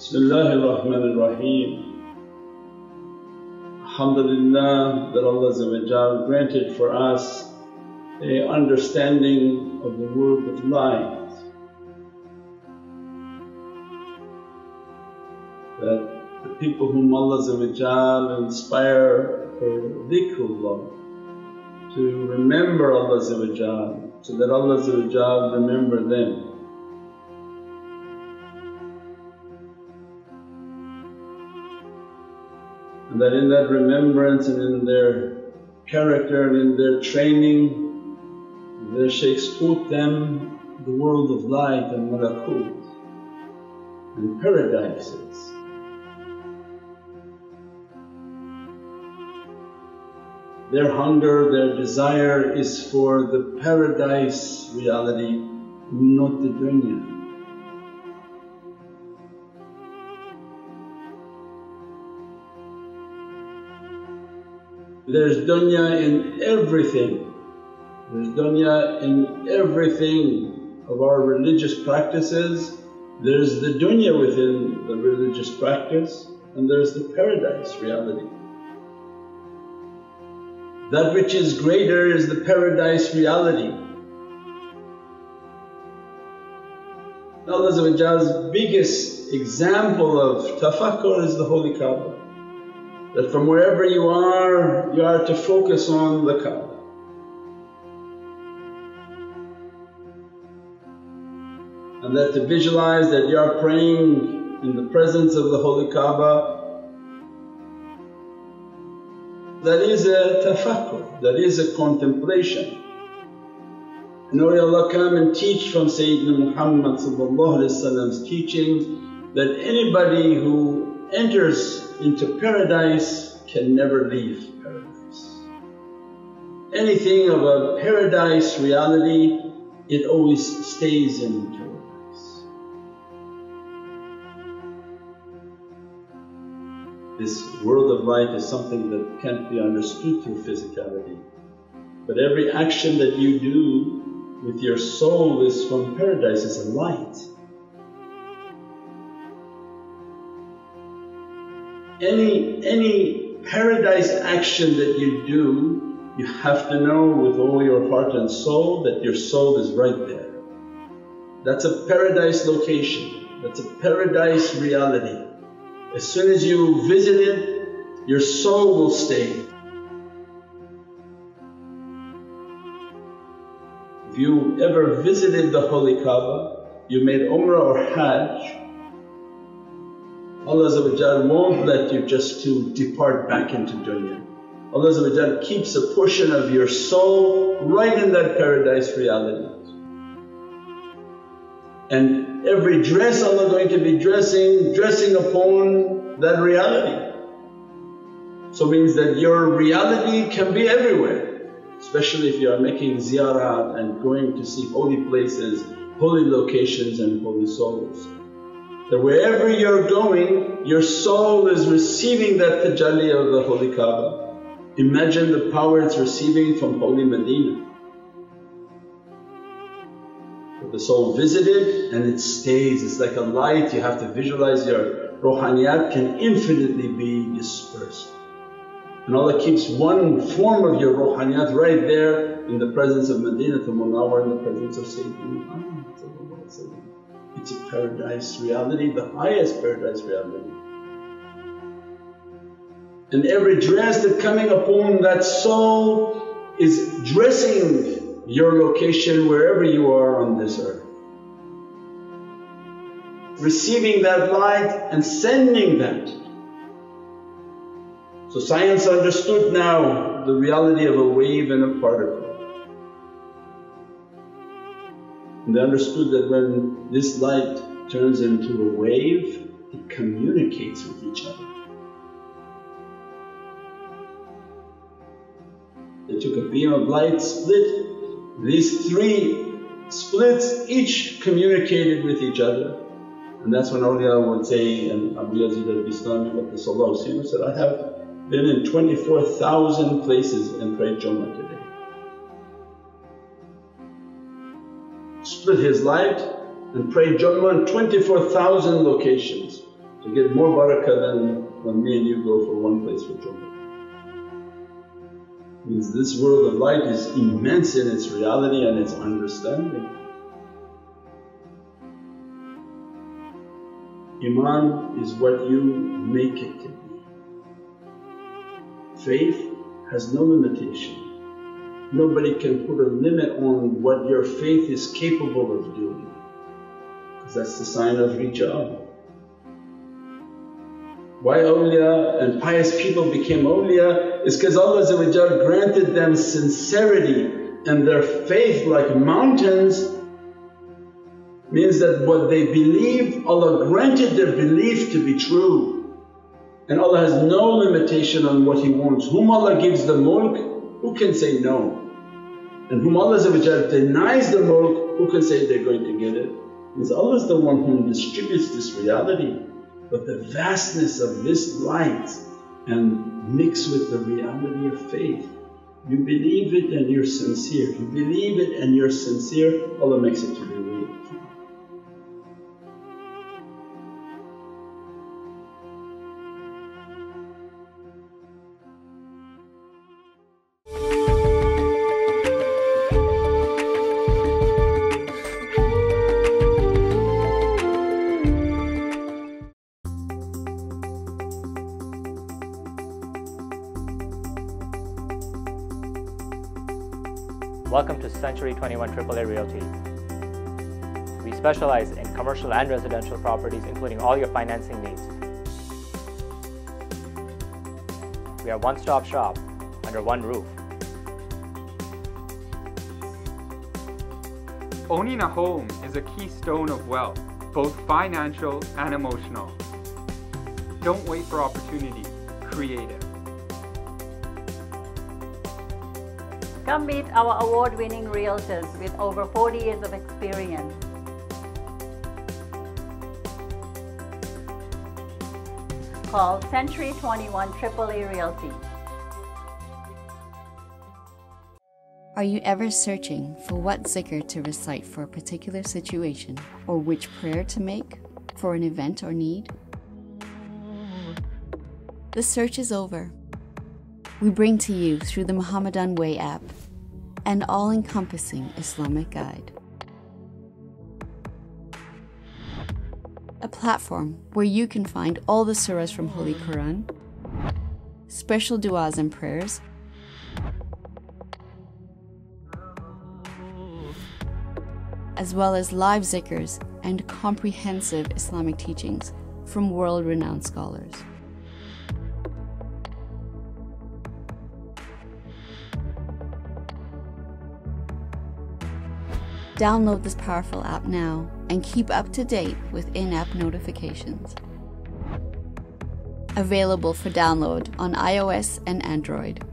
بسم الله الرحمن الرحيم Alhamdulillah that Allah Azawajal granted for us an understanding of the word of life, that the people whom Allah Azawajal inspire for dhikrullah, to remember Allah Azawajal, so that Allah Azawajal remember them. And that in that remembrance and in their character and in their training, their shaykhs taught them the world of light and malakut and paradises. Their hunger, their desire is for the paradise reality, not the dunya. There's dunya in everything, there's dunya in everything of our religious practices. There's the dunya within the religious practice and there's the paradise reality. That which is greater is the paradise reality. Allah's biggest example of tafakkur is the Holy Kaaba. That from wherever you are to focus on the Kaaba. And that to visualize that you are praying in the presence of the Holy Kaaba, that is a tafakkur, that is a contemplation. And awliyaullah come and teach from Sayyidina Muhammad's teaching that anybody who enters into paradise can never leave paradise. Anything of a paradise reality, it always stays in paradise. This world of light is something that can't be understood through physicality, but every action that you do with your soul is from paradise, is a light. Any paradise action that you do, you have to know with all your heart and soul that your soul is right there. That's a paradise location, that's a paradise reality. As soon as you visit it, your soul will stay. If you ever visited the Holy Kaaba, you made Umrah or Hajj, Allah won't let you just to depart back into dunya. Allah keeps a portion of your soul right in that paradise reality. And every dress Allah is going to be dressing upon that reality. So means that your reality can be everywhere, especially if you are making ziyarat and going to see holy places, holy locations and holy souls. That wherever you're going, your soul is receiving that tajalli of the Holy Kaaba. Imagine the power it's receiving from Holy Medina. But the soul visited and it stays, it's like a light. You have to visualize your ruhaniyat can infinitely be dispersed. And Allah keeps one form of your ruhaniyat right there in the presence of Madinatul Munawwar, in the presence of Sayyidina Muhammad. It's a paradise reality, the highest paradise reality. And every dress that's coming upon that soul is dressing your location wherever you are on this earth. Receiving that light and sending that. So science understood now the reality of a wave and a particle. And they understood that when this light turns into a wave, it communicates with each other. They took a beam of light, split, these three splits each communicated with each other. And that's when awliya would say, and Abu Yazid al-Bistami said, I have been in 24,000 places and prayed Jummah today. Split his light and prayed Jummah in 24,000 locations. to get more barakah than when me and you go from one place for Jum'ah. Means this world of light is immense in its reality and its understanding. Iman is what you make it to be. Faith has no limitation. Nobody can put a limit on what your faith is capable of doing, because that's the sign of rijal. Why awliya and pious people became awliya is because Allah granted them sincerity, and their faith like mountains means that what they believe, Allah granted their belief to be true, and Allah has no limitation on what He wants. Whom Allah gives the mulk, who can say no? And whom Allah denies the mulk, who can say they're going to get it? Means Allah is the one who distributes this reality, but the vastness of this light and mix with the reality of faith. You believe it and you're sincere, you believe it and you're sincere, Allah makes it to be real. Welcome to Century 21 AAA Realty. We specialize in commercial and residential properties, including all your financing needs. We are one-stop shop under one roof. Owning a home is a keystone of wealth, both financial and emotional. Don't wait for opportunity, create it. Come meet our award-winning realtors with over 40 years of experience. Call Century 21 AAA Realty. Are you ever searching for what zikr to recite for a particular situation, or which prayer to make for an event or need? The search is over. We bring to you, through the Muhammadan Way app, an all-encompassing Islamic guide. A platform where you can find all the surahs from Holy Quran, special du'as and prayers, as well as live zikrs and comprehensive Islamic teachings from world-renowned scholars. Download this powerful app now and keep up to date with in-app notifications. Available for download on iOS and Android.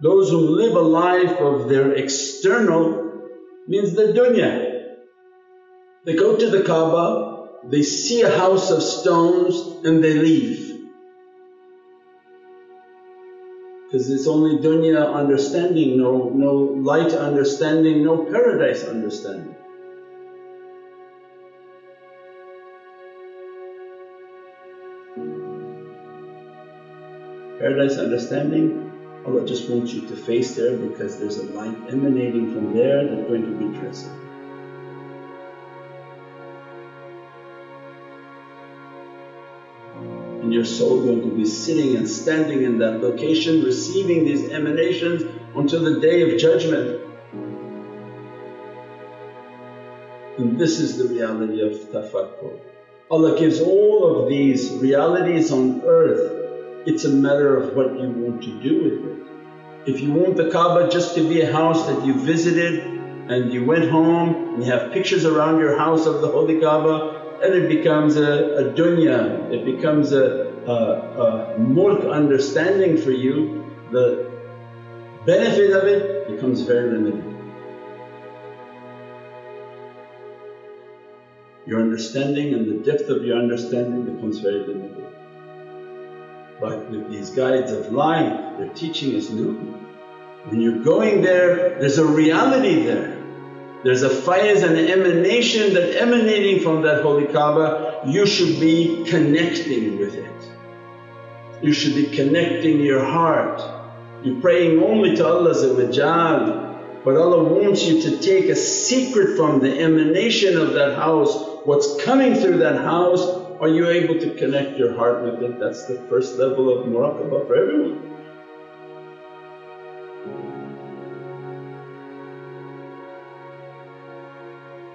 Those who live a life of their external means the dunya. They go to the Kaaba, they see a house of stones and they leave. Because it's only dunya understanding, no light understanding, no paradise understanding. Paradise understanding, Allah just wants you to face there because there's a light emanating from there that's going to be present. And your soul going to be sitting and standing in that location, receiving these emanations until the Day of Judgment. And this is the reality of tafakkur. Allah gives all of these realities on earth. It's a matter of what you want to do with it. If you want the Kaaba just to be a house that you visited and you went home and you have pictures around your house of the Holy Kaaba, and it becomes a dunya, it becomes a mulk understanding for you, the benefit of it becomes very limited. your understanding and the depth of your understanding becomes very limited. But with these guides of light, their teaching is new. When you're going there, there's a reality there. There's a faiz and an emanation that emanating from that holy Kaaba, you should be connecting with it. You should be connecting your heart. You're praying only to Allah, but Allah wants you to take a secret from the emanation of that house, what's coming through that house. Are you able to connect your heart with it? That's the first level of muraqabah for everyone.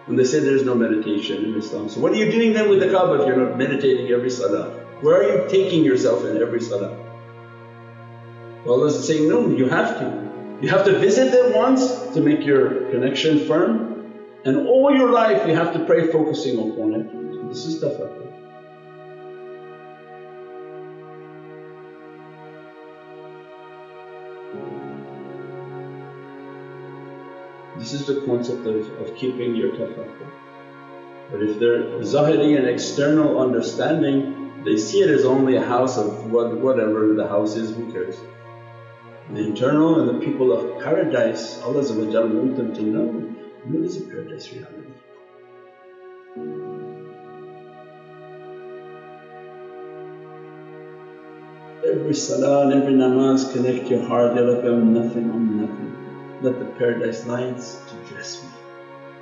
And they say there's no meditation in Islam. So what are you doing then with the Kaaba if you're not meditating every salah? Where are you taking yourself in every salah? Allah is saying, no, you have to. You have to visit it once to make your connection firm, and all your life you have to pray focusing upon it. This is tafakkur. This is the concept of keeping your tafakkur. But if they're zahiri and external understanding, they see it as only a house of whatever the house is, who cares? The internal and the people of paradise, Allah wants them to know, what is a paradise reality? Every salah and every namaz connect your heart, Ya Rabbi, nothing on nothing. Let the paradise lights to dress me,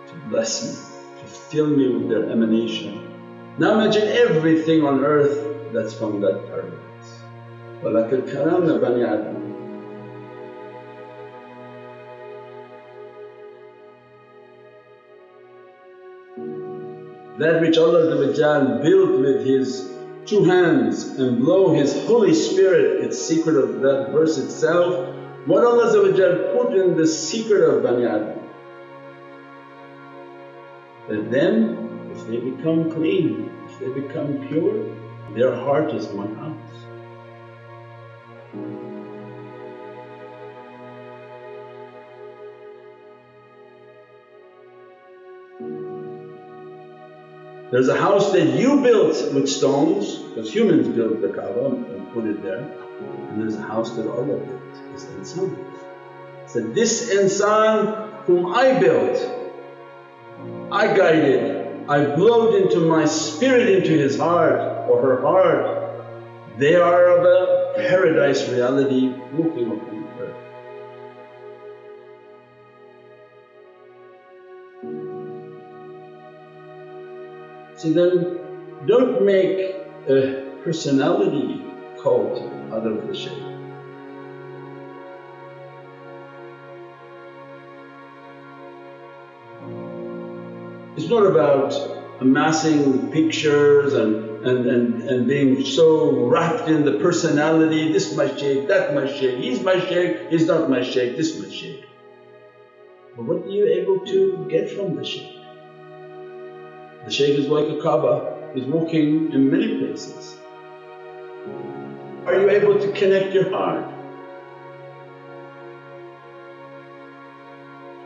to bless me, to fill me with their emanation. Now imagine everything on earth that's from that paradise. وَلَكَ الْكَرَامَ بَنِي عَدْنَ. That which Allah built with His two hands and blow His Holy Spirit, its secret of that verse itself. What Allah put in the secret of Bani Adam, that then if they become clean, if they become pure, their heart is one house. There's a house that you built with stones, because humans built the Kaaba and put it there. And there's a house that Allah built, this insan. So this insan whom I built, I guided, I blowed into my spirit into his heart or her heart, they are of a paradise reality walking upon the earth. So then don't make a personality cult out of the shaykh. It's not about amassing pictures and being so wrapped in the personality, this my shaykh, that my shaykh, he's my shaykh, he's not my shaykh, this my shaykh. But what are you able to get from the shaykh? The shaykh is like a Kaaba, he's walking in many places. Are you able to connect your heart?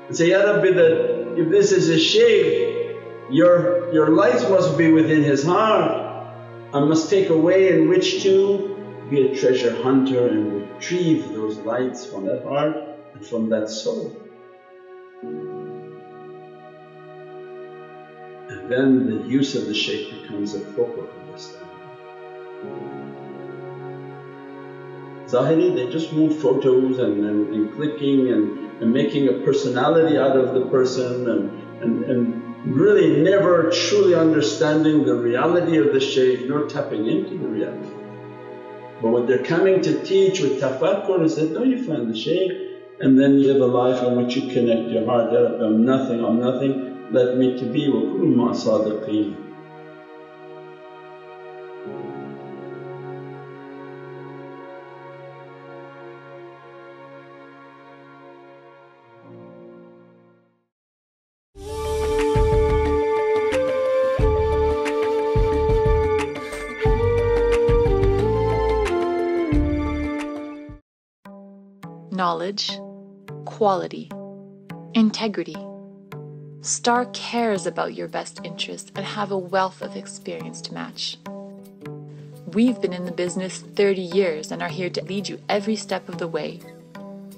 And say, Ya Rabbi, that if this is a shaykh, your lights must be within his heart. I must take a way in which to be a treasure hunter and retrieve those lights from that heart and from that soul. And then the use of the shaykh becomes a proper understanding. Zahiri, they just want photos and clicking and making a personality out of the person and really never truly understanding the reality of the shaykh, nor tapping into the reality. But what they're coming to teach with tafakkur is that, no, you find the shaykh and then live a life in which you connect your heart, Ya Rabbi, I'm nothing, I'm nothing. Let me to be wa kullu ma sadiqeen. Knowledge, quality, integrity. STAR cares about your best interests and have a wealth of experience to match. We've been in the business 30 years and are here to lead you every step of the way.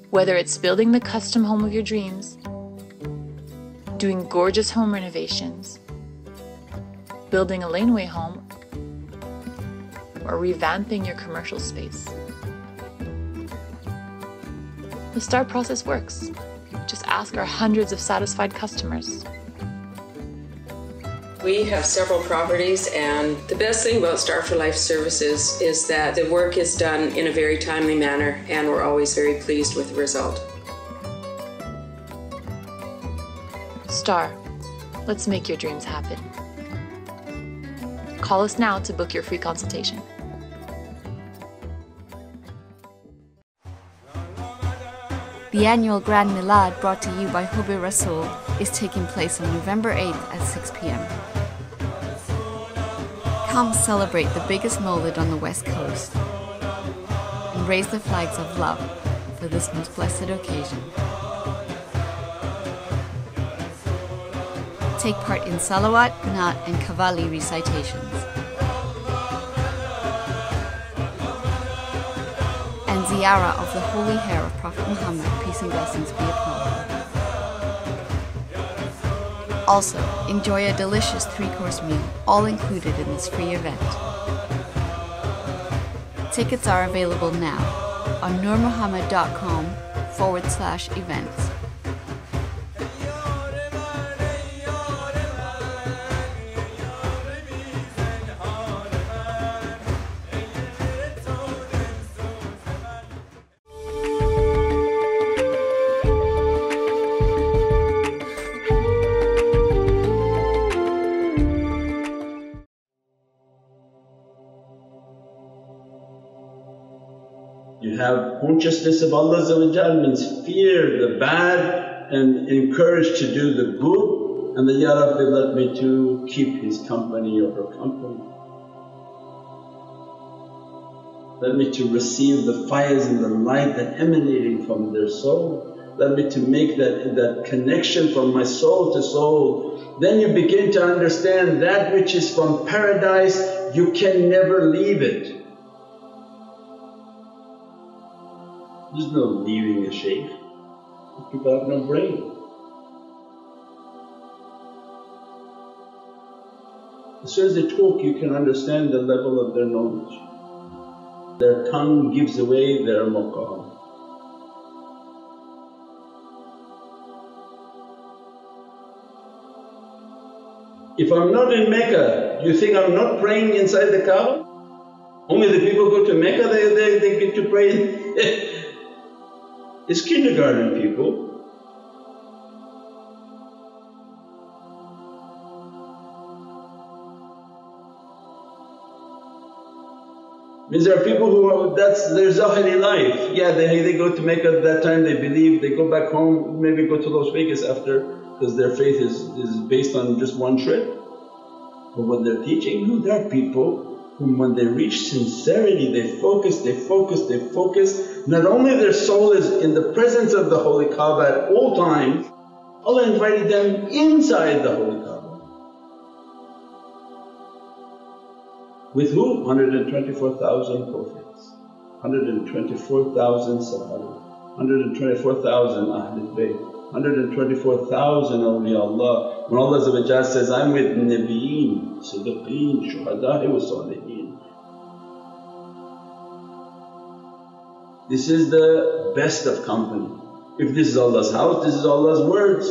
Whether it's building the custom home of your dreams, doing gorgeous home renovations, building a laneway home, or revamping your commercial space. The STAR process works. Just ask our hundreds of satisfied customers. We have several properties, and the best thing about STAR for Life Services is that the work is done in a very timely manner, and we're always very pleased with the result. STAR, let's make your dreams happen. Call us now to book your free consultation. The annual Grand Milad, brought to you by Hobe Rasul, is taking place on November 8th at 6 p.m. Come celebrate the biggest Mawlid on the West Coast and raise the flags of love for this most blessed occasion. Take part in Salawat, Qanat, and Qawwali recitations, and ziyara of the holy hair of Prophet Muhammad, peace and blessings be upon him. Also, enjoy a delicious three-course meal, all included in this free event. Tickets are available now on nurmuhammad.com/events. You have consciousness of Allah and fear the bad and encourage to do the good, and the Ya Rabbi, let me to keep his company or her company. Let me to receive the fires and the light that emanating from their soul. Let me to make that connection from my soul to soul. Then you begin to understand that which is from paradise, you can never leave it. There's no leaving a shaykh if people have no brain. As soon as they talk, you can understand the level of their knowledge. Their tongue gives away their maqam. If I'm not in Mecca, you think I'm not praying inside the Kaaba? Only the people go to Mecca, they get to pray. It's kindergarten people. Means there are people who are, that's their Zahiri life. Yeah, they go to Mecca at that time, they believe, they go back home, maybe go to Las Vegas after, because their faith is based on just one trip. But what they're teaching, no, there are people whom when they reach sincerity, they focus. Not only their soul is in the presence of the Holy Kaaba at all times, Allah invited them inside the Holy Kaaba. With who? 124,000 prophets, 124,000 Sahaba, 124,000 Ahlul Bayt, 124,000 awliyaullah. When Allah says, I'm with Nabiyeen, Siddiqeen, Shuhada'i wa Salihin. This is the best of company. If this is Allah's house, this is Allah's words.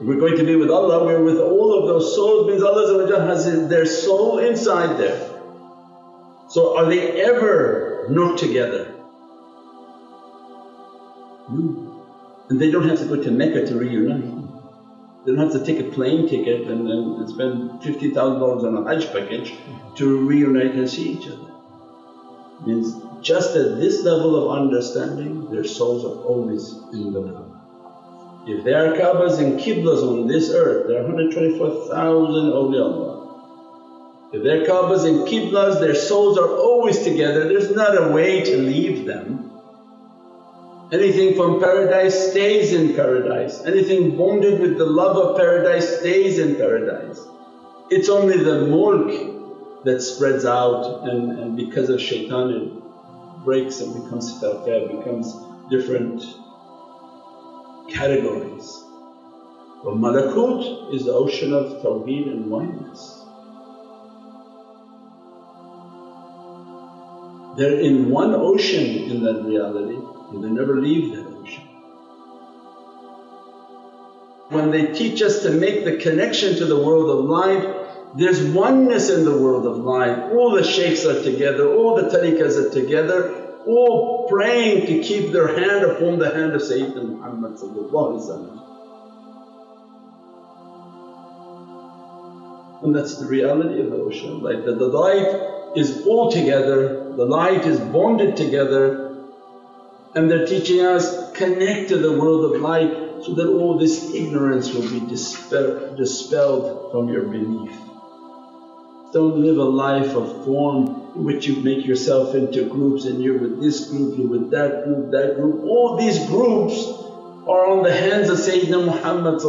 If we're going to be with Allah, we're with all of those souls, means Allah has their soul inside there. So are they ever not together? No. And they don't have to go to Mecca to reunite. They don't have to take a plane ticket and spend $50,000 on a Hajj package to reunite and see each other. Means just at this level of understanding, their souls are always in the Kaaba. If there are Kaabas and Qiblas on this earth, there are 124,000 awliyaullah. If there are Kaabas and Qiblas, their souls are always together, there's not a way to leave them. Anything from paradise stays in paradise. Anything bonded with the love of paradise stays in paradise. It's only the mulk that spreads out and because of shaitan it breaks and becomes firqa, becomes different categories. But malakut is the ocean of tawheed and oneness. They're in one ocean in that reality and they never leave that ocean. When they teach us to make the connection to the world of light, there's oneness in the world of light. All the shaykhs are together, all the tariqas are together, all praying to keep their hand upon the hand of Sayyidina Muhammad. And that's the reality of the ocean of light, that the light is all together, the light is bonded together, and they're teaching us connect to the world of light so that all this ignorance will be dispelled from your belief. Don't live a life of form in which you make yourself into groups and you're with this group, you're with that group. All these groups are on the hands of Sayyidina Muhammad.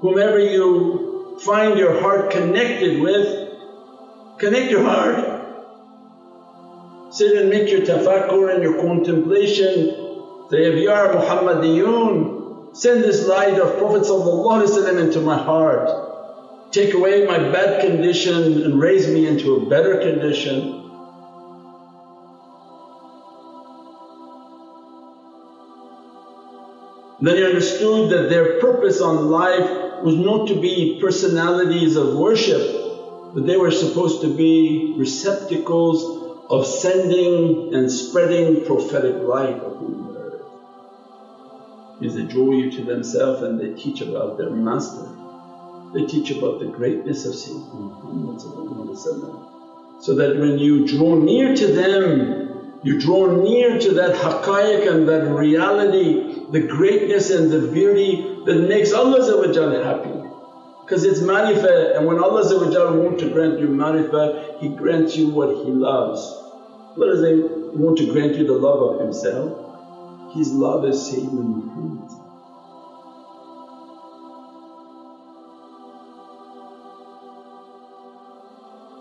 Whomever you find your heart connected with, connect your heart. Sit and make your tafakkur and your contemplation. Say, if you are Muhammadiyun, send this light of Prophet into my heart. Take away my bad condition and raise me into a better condition. Then you understood that their purpose on life was not to be personalities of worship, but they were supposed to be receptacles of sending and spreading prophetic light upon the earth. Because they draw you to themselves and they teach about their master, they teach about the greatness of Sayyidina Muhammad, so that when you draw near to them, you draw near to that haqqaiq and that reality, the greatness and the beauty that makes Allah happy. Because it's marifah, and when Allah wants to grant you marifah, He grants you what He loves. What does He want to grant you? The love of Himself. His love is Sayyidina Muhammad.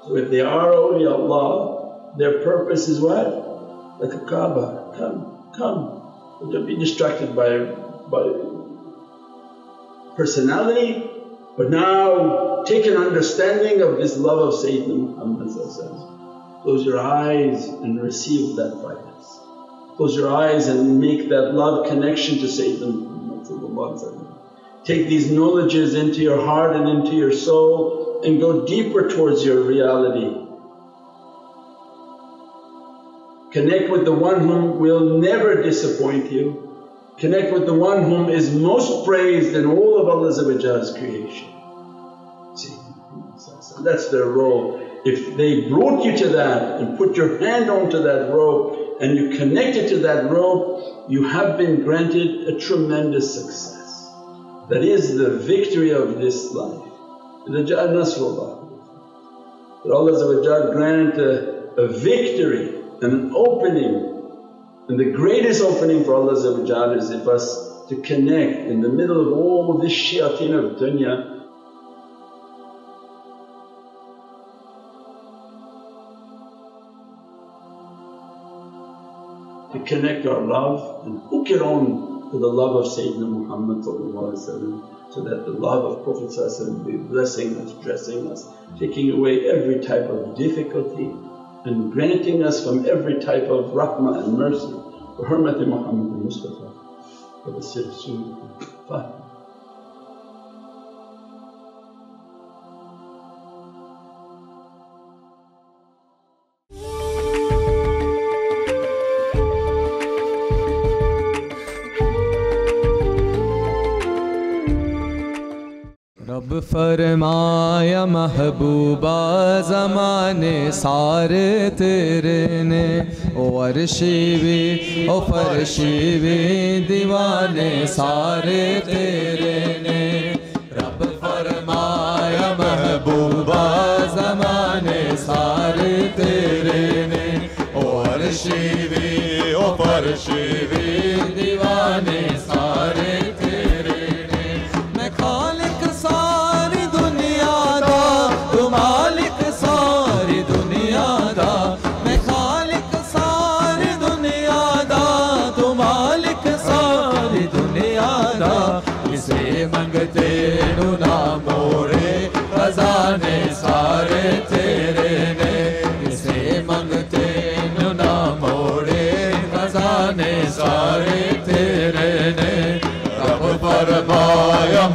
So if they are awliyaullah, their purpose is what? Like a Kaaba, come, come. Don't be distracted by personality. But now take an understanding of this love of Sayyidina Muhammad. Close your eyes and receive that brightness. Close your eyes and make that love connection to Sayyidina Muhammad. Take these knowledges into your heart and into your soul and go deeper towards your reality. Connect with the one whom will never disappoint you. Connect with the one whom is most praised in all of Allah's creation. See, that's their role. If they brought you to that and put your hand onto that rope and you connected to that rope, you have been granted a tremendous success. That is the victory of this life. Idha ja'a nasrullah, that Allah grant a victory and an opening. And the greatest opening for Allah is if us to connect in the middle of all this shayateen of dunya. To connect our love and hook it on to the love of Sayyidina Muhammad so that the love of Prophet will be blessing us, dressing us, taking away every type of difficulty, and granting us from every type of rahmah and mercy. Bi hurmati Muhammad al-Mustafa wa bi sirri Fatiha. रब फरमाया महबूबा ज़माने सारे तेरे ने ओ अर्शी भी ओ फर्शी भी दीवाने सारे तेरे ने रब फरमाया महबूबा ज़माने सारे तेरे ने ओ अर्शी भी ओ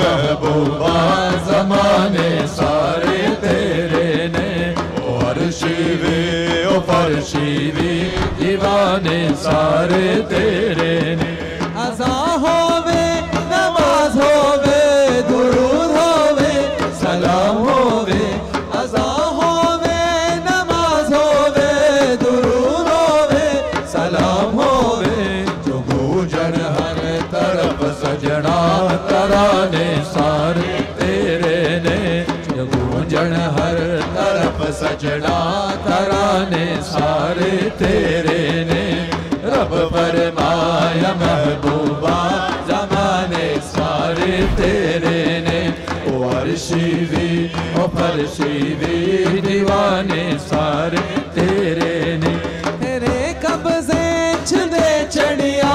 महबूबा ज़माने सारे तेरे ने ओ फरशीवी दीवाने सारे तेरे ने अज़ा होवे नमाज होवे दुरूद होवे सलाम होवे अज़ा होवे नमाज होवे दुरूद होवे सलाम होवे जो गुजर हर तरफ सजना तराने सारे तेरे ने गूंजन हर तरफ सजना तराने सारे तेरे ने रब फरमाया महबूबा ज़माने सारे तेरे ने ओ अर्शीवी ओ फरशीवी दीवाने सारे तेरे ने तेरे कब्जे छदे चढ़िया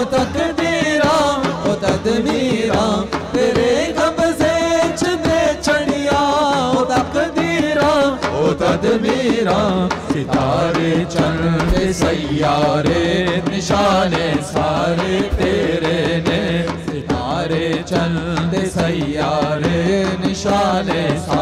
ओ तकदीरा ओ तदमीरा तेरे कब्जे छदे चढ़िया ओ तकदीरा ओ तदमीरा सितारे चंद सैयारे निशाने सारे तेरे ने सितारे चंद सैयारे निशाने